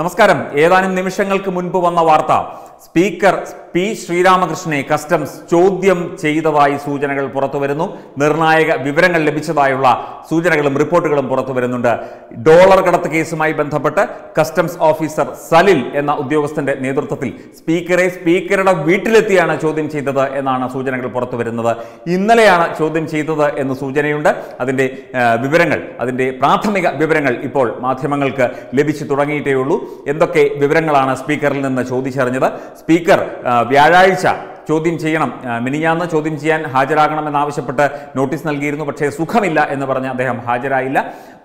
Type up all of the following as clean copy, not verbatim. നമസ്കാരം ഏതാനും നിമിഷങ്ങൾക്ക് മുൻപ് വന്ന വാർത്ത സ്പീക്കർ പി ശ്രീരാമകൃഷ്ണനെ കസ്റ്റംസ് ചോദ്യം ചെയ്തതായി സൂചനകൾ പുറത്തുവരുന്നു നിർണായക വിവരങ്ങൾ ലഭിച്ചതായുള്ള സൂചനകളും റിപ്പോർട്ടുകളും പുറത്തുവരുന്നുണ്ട് ഡോളർ കടത്ത് കേസുമായി ബന്ധപ്പെട്ട് കസ്റ്റംസ് ഓഫീസർ സലിൽ എന്ന ഉദ്യോഗസ്ഥന്റെ നേതൃത്വത്തിൽ സ്പീക്കറെ സ്പീക്കറുടെ വീട്ടിലെത്തിയാണ് ചോദ്യം ചെയ്തത് എന്നാണ് സൂചനകൾ പുറത്തുവരുന്നത് ഇന്നലെയാണ് ചോദ്യം ചെയ്തത് എന്ന് സൂചനയുണ്ട് അതിന്റെ വിവരങ്ങൾ അതിന്റെ പ്രാഥമിക വിവരങ്ങൾ ഇപ്പോൾ മാധ്യമങ്ങൾക്ക് ലഭിച്ചു തുടങ്ങിയിട്ടേ ഉള്ളൂ എന്തൊക്കെ വിവരങ്ങളാണ് സ്പീക്കറിൽ നിന്ന് ചോദിച്ചറിഞ്ഞത് സ്പീക്കർ വ്യാഴാഴ്ച ചോദ്യം ചെയ്യണം മിനിഞ്ഞാന്ന് ചോദ്യം ചെയ്യാൻ ഹാജരാകണമെന്നാവശ്യപ്പെട്ട് നോട്ടീസ് നൽകിയിരുന്നു പക്ഷേ സുഖമില്ല എന്ന് പറഞ്ഞ് അദ്ദേഹം ഹാജരായില്ല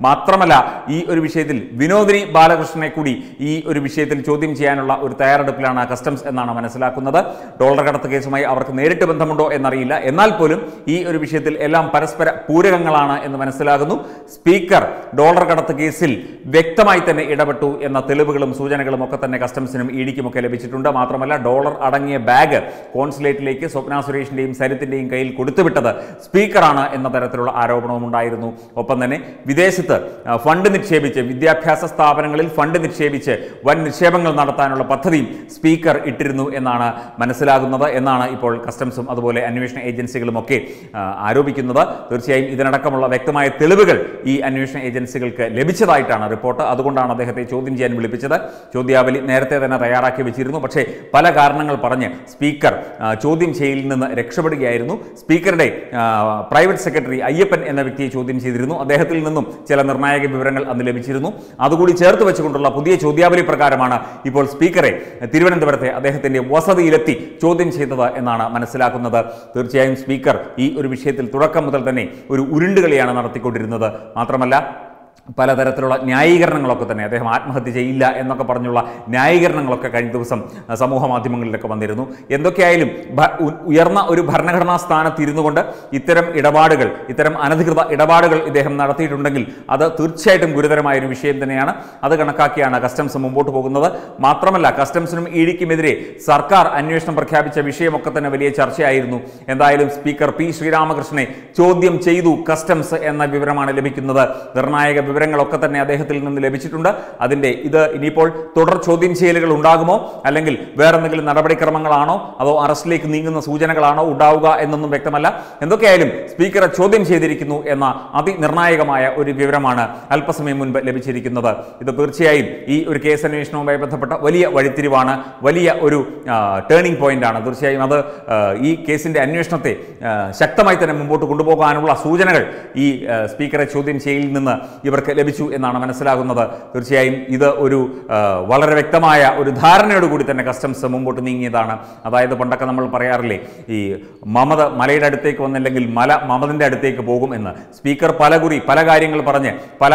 മാത്രമല്ല ഈ ഒരു വിഷയത്തിൽ വിനോദിനി ബാലകൃഷ്ണനെ കൂടി ഈ ഒരു വിഷയത്തിൽ ചോദ്യം ചെയ്യാനുള്ള ഒരു തയ്യാറെടുപ്പിലാണ് കസ്റ്റംസ് എന്നാണ് മനസ്സിലാക്കുന്നത് ഡോളർ കടത്ത് കേസുമായി അവർക്ക് നേരിട്ട് ബന്ധമുണ്ടോ എന്നറിയില്ല എന്നാൽ പോലും ഈ ഒരു വിഷയത്തിൽ എല്ലാം പരസ്പര പൂരകങ്ങളാണ് എന്ന് മനസ്സിലാകുന്നു സ്പീക്കർ ഡോളർ കടത്ത് കേസിൽ വ്യക്തമായി തന്നെ ഇടപെട്ടു എന്ന തെളിവുകളും സൂചനകളും ഒക്കെ തന്നെ കസ്റ്റംസിനും ഇഡിക്കുമൊക്കെ ലഭിച്ചിട്ടുണ്ട് മാത്രമല്ല ഡോളർ അടങ്ങിയ ബാഗ് കോൺസുലേറ്റിലേക്ക് സ്വപ്ന സുരേഷിന്റെയും സരിത്തിന്റെയും കയ്യിൽ കൊടുത്തുവിട്ടത് സ്പീക്കറാണ് എന്ന തരത്തിലുള്ള ആരോപണവും ഉണ്ടായിരുന്നു ഒപ്പം തന്നെ വിദേശത്ത് ഫണ്ട് നിക്ഷേപിച്ച് വിദ്യാഭ്യാസ സ്ഥാപനങ്ങളിൽ ഫണ്ട് നിക്ഷേപിച്ച് വൻ നിക്ഷേപങ്ങൾ നടത്താനുള്ള പദ്ധതിയും സ്പീക്കർ ഇട്ടിരുന്നു എന്നാണ് മനസ്സിലാകുന്നത് എന്നാണ് ഇപ്പോൾ കസ്റ്റംസും അതുപോലെ അന്വേഷണ ഏജൻസികളും ഒക്കെ ആരോപിക്കുന്നത് തീർച്ചയായും ഇതിനടക്കമുള്ള വ്യക്തമായ തെളിവുകൾ ഈ അന്വേഷണ ഏജൻസികൾക്ക് ലഭിച്ചതായിട്ടാണ് റിപ്പോർട്ട് അതുകൊണ്ടാണ് അദ്ദേഹത്തെ ചോദ്യം ചെയ്യാൻ വിളിപ്പിച്ചത് ചോദ്യാവലി നേരത്തെ തന്നെ തയ്യാറാക്കി വെച്ചിരുന്നു പക്ഷേ പല കാരണങ്ങൾ പറഞ്ഞ് സ്പീക്കർ ചോദ്യം ചെയ്യലിൽ നിന്ന് രക്ഷപ്പെടുകയായിരുന്നു സ്പീക്കറുടെ പ്രൈവറ്റ് സെക്രട്ടറി അയ്യപ്പൻ എന്ന വ്യക്തിയെ ചോദ്യം ചെയ്തിരുന്നു അദ്ദേഹത്തിൽ നിന്നും ചില നിർണായക വിവരങ്ങൾ അന്ന് ലഭിച്ചിരുന്നു അതുകൂടി ചേർത്ത് വെച്ചുകൊണ്ടുള്ള പുതിയ ചോദ്യാവലി പ്രകാരമാണ് ഇപ്പോൾ സ്പീക്കറെ തിരുവനന്തപുരത്തെ അദ്ദേഹത്തിന്റെ വസതിയിലെത്തി ചോദ്യം ചെയ്തത് എന്നാണ് മനസ്സിലാക്കുന്നത് തീർച്ചയായും സ്പീക്കർ ഈ ഒരു വിഷയത്തിൽ തുടക്കം മുതൽ തന്നെ ഒരു ഉരുണ്ടുകളിയാണ് നടത്തിക്കൊണ്ടിരുന്നത് മാത്രമല്ല പലതരത്തിലുള്ള ന്യായീകരണങ്ങളൊക്കെ തന്നെ അദ്ദേഹം ആത്മഹത്യ ചെയ്യില്ല എന്നൊക്കെ പറഞ്ഞുള്ള ന്യായീകരണങ്ങളൊക്കെ കഴിഞ്ഞ ദിവസം സമൂഹ മാധ്യമങ്ങളിലൊക്കെ വന്നിരുന്നു എന്തൊക്കെയായാലും ഉയർന്ന ഒരു ഭരണഘടനാ സ്ഥാനത്ത് ഇരുന്നു കൊണ്ട് ഇത്തരം അനധികൃത ഇടപാടുകൾ ഇദ്ദേഹം നടത്തിയിട്ടുണ്ടെങ്കിൽ അത് തീർച്ചയായിട്ടും ഗുരുതരമായൊരു വിഷയം തന്നെയാണ് അത് കണക്കാക്കിയാണ് കസ്റ്റംസ് മുമ്പോട്ട് പോകുന്നത് മാത്രമല്ല കസ്റ്റംസിനും ഇഡിക്കുമെതിരെ സർക്കാർ അന്വേഷണം പ്രഖ്യാപിച്ച വിഷയമൊക്കെ തന്നെ വലിയ ചർച്ചയായിരുന്നു എന്തായാലും സ്പീക്കർ പി ശ്രീരാമകൃഷ്ണനെ ചോദ്യം ചെയ്തു കസ്റ്റംസ് എന്ന വിവരമാണ് ലഭിക്കുന്നത് നിർണായക വിവരങ്ങളൊക്കെ തന്നെ അദ്ദേഹത്തിൽ നിന്ന് ലഭിച്ചിട്ടുണ്ട് അതിന്റെ ഇത് ഇനിയിപ്പോൾ തുടർ ചോദ്യം ചെയ്യലുകൾ ഉണ്ടാകുമോ അല്ലെങ്കിൽ വേറെന്തെങ്കിലും നടപടിക്രമങ്ങളാണോ അതോ അറസ്റ്റിലേക്ക് നീങ്ങുന്ന സൂചനകളാണോ ഉണ്ടാവുക എന്നൊന്നും വ്യക്തമല്ല എന്തൊക്കെയായാലും സ്പീക്കറെ ചോദ്യം ചെയ്തിരിക്കുന്നു എന്ന അതിനിർണായകമായ ഒരു വിവരമാണ് അല്പസമയം മുൻപ് ലഭിച്ചിരിക്കുന്നത് ഇത് തീർച്ചയായും ഈ ഒരു കേസ് അന്വേഷണവുമായി ബന്ധപ്പെട്ട വലിയ വഴിത്തിരിവാണ് വലിയ ഒരു ടേണിംഗ് പോയിന്റ് ആണ് തീർച്ചയായും അത് ഈ കേസിന്റെ അന്വേഷണത്തെ ശക്തമായി തന്നെ മുമ്പോട്ട് കൊണ്ടുപോകാനുള്ള സൂചനകൾ ഈ സ്പീക്കറെ ചോദ്യം ചെയ്യലിൽ നിന്ന് ഇവർക്ക് ലഭിച്ചു എന്നാണ് മനസ്സിലാകുന്നത് തീർച്ചയായും ഇത് ഒരു വളരെ വ്യക്തമായ ഒരു ധാരണയോടുകൂടി തന്നെ കസ്റ്റംസ് മുമ്പോട്ട് നീങ്ങിയതാണ് അതായത് പണ്ടൊക്കെ നമ്മൾ പറയാറില്ലേ ഈ മമത മലയുടെ അടുത്തേക്ക് വന്നില്ലെങ്കിൽ മല മമതിൻ്റെ അടുത്തേക്ക് പോകും എന്ന് സ്പീക്കർ പലകുറി പല കാര്യങ്ങൾ പറഞ്ഞ് പല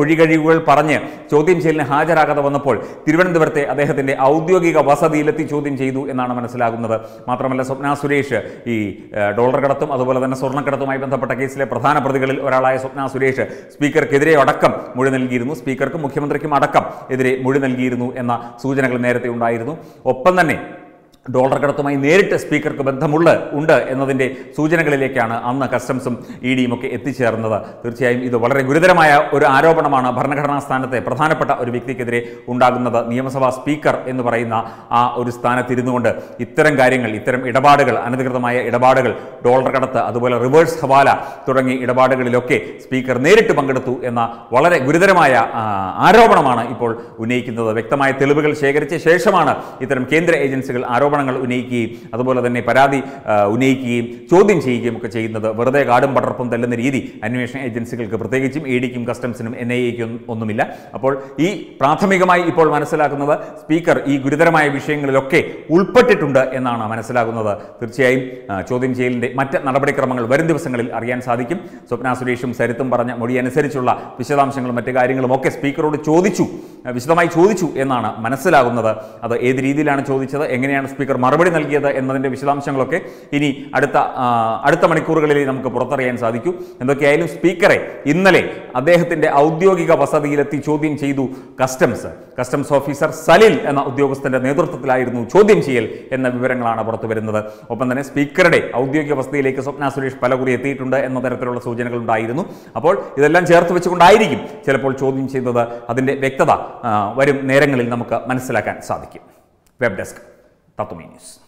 ഒഴികഴിവുകൾ പറഞ്ഞ് ചോദ്യം ചെയ്യലിന് ഹാജരാകാതെ വന്നപ്പോൾ തിരുവനന്തപുരത്തെ അദ്ദേഹത്തിൻ്റെ ഔദ്യോഗിക വസതിയിലെത്തി ചോദ്യം ചെയ്തു എന്നാണ് മനസ്സിലാകുന്നത് മാത്രമല്ല സ്വപ്ന സുരേഷ് ഈ ഡോളർ കടത്തും അതുപോലെ തന്നെ സ്വർണ്ണക്കടത്തുമായി ബന്ധപ്പെട്ട കേസിലെ പ്രധാന പ്രതികളിൽ ഒരാളായ സ്വപ്ന സുരേഷ് സ്പീക്കർക്കെതിരെ അടക്കം മൊഴി നൽകിയിരുന്നു സ്പീക്കർക്കും മുഖ്യമന്ത്രിക്കും അടക്കം എതിരെ മൊഴി നൽകിയിരുന്നു എന്ന സൂചനകൾ നേരത്തെ ഉണ്ടായിരുന്നു ഒപ്പം തന്നെ ഡോളർ കടത്തുമായി നേരിട്ട് സ്പീക്കർക്ക് ബന്ധമുണ്ട് എന്നതിൻ്റെ സൂചനകളിലേക്കാണ് അന്ന് കസ്റ്റംസും ഇ ഡിയും ഒക്കെ എത്തിച്ചേർന്നത് തീർച്ചയായും ഇത് വളരെ ഗുരുതരമായ ഒരു ആരോപണമാണ് ഭരണഘടനാ സ്ഥാനത്തെ പ്രധാനപ്പെട്ട ഒരു വ്യക്തിക്കെതിരെ ഉണ്ടാകുന്നത് നിയമസഭാ സ്പീക്കർ എന്ന് പറയുന്ന ആ ഒരു സ്ഥാനത്തിരുന്നു കൊണ്ട് ഇത്തരം കാര്യങ്ങൾ ഇത്തരം ഇടപാടുകൾ അനധികൃതമായ ഇടപാടുകൾ ഡോളർ കടത്ത് അതുപോലെ റിവേഴ്സ് ഹവാല തുടങ്ങിയ ഇടപാടുകളിലൊക്കെ സ്പീക്കർ നേരിട്ട് പങ്കെടുത്തു എന്ന വളരെ ഗുരുതരമായ ആരോപണമാണ് ഇപ്പോൾ ഉന്നയിക്കുന്നത് വ്യക്തമായ തെളിവുകൾ ശേഖരിച്ച ശേഷമാണ് ഇത്തരം കേന്ദ്ര ഏജൻസികൾ ആരോപണങ്ങൾ ഉന്നയിക്കുകയും അതുപോലെ തന്നെ പരാതി ഉന്നയിക്കുകയും ചോദ്യം ചെയ്യുകയും ഒക്കെ ചെയ്യുന്നത് വെറുതെ കാടും പടർപ്പും തല്ലുന്ന രീതി അന്വേഷണ ഏജൻസികൾക്ക് പ്രത്യേകിച്ചും ഇ ഡിക്കും കസ്റ്റംസിനും എൻഐഎക്കും ഒന്നുമില്ല അപ്പോൾ ഈ പ്രാഥമികമായി ഇപ്പോൾ മനസ്സിലാക്കുന്നത് സ്പീക്കർ ഈ ഗുരുതരമായ വിഷയങ്ങളിലൊക്കെ ഉൾപ്പെട്ടിട്ടുണ്ട് എന്നാണ് മനസ്സിലാകുന്നത് തീർച്ചയായും ചോദ്യം ചെയ്യലിൻ്റെ മറ്റ് നടപടിക്രമങ്ങൾ വരും ദിവസങ്ങളിൽ അറിയാൻ സാധിക്കും സ്വപ്ന സുരേഷും സരിത്തും പറഞ്ഞ മൊഴി അനുസരിച്ചുള്ള വിശദാംശങ്ങളും മറ്റു കാര്യങ്ങളും ഒക്കെ സ്പീക്കറോട് വിശദമായി ചോദിച്ചു എന്നാണ് മനസ്സിലാകുന്നത് അത് ഏത് രീതിയിലാണ് ചോദിച്ചത് എങ്ങനെയാണ് സ്പീക്കർ മറുപടി നൽകിയത് എന്നതിൻ്റെ വിശദാംശങ്ങളൊക്കെ ഇനി അടുത്ത മണിക്കൂറുകളിൽ നമുക്ക് പുറത്തറിയാൻ സാധിക്കും എന്തൊക്കെയായാലും സ്പീക്കറെ ഇന്നലെ അദ്ദേഹത്തിൻ്റെ ഔദ്യോഗിക വസതിയിലെത്തി ചോദ്യം ചെയ്തു കസ്റ്റംസ് ഓഫീസർ സലിൽ എന്ന ഉദ്യോഗസ്ഥൻ്റെ നേതൃത്വത്തിലായിരുന്നു ചോദ്യം ചെയ്യൽ എന്ന വിവരങ്ങളാണ് പുറത്തു വരുന്നത് ഒപ്പം തന്നെ സ്പീക്കറുടെ ഔദ്യോഗിക വസതിയിലേക്ക് സ്വപ്ന സുരേഷ് പലകുറി എത്തിയിട്ടുണ്ട് എന്ന തരത്തിലുള്ള സൂചനകളുണ്ടായിരുന്നു അപ്പോൾ ഇതെല്ലാം ചേർത്ത് വെച്ചുകൊണ്ടായിരിക്കും ചിലപ്പോൾ ചോദ്യം ചെയ്തത് അതിൻ്റെ വ്യക്തത വരും നേരങ്ങളിൽ നമുക്ക് മനസ്സിലാക്കാൻ സാധിക്കും. Web desk Tatwamayi news.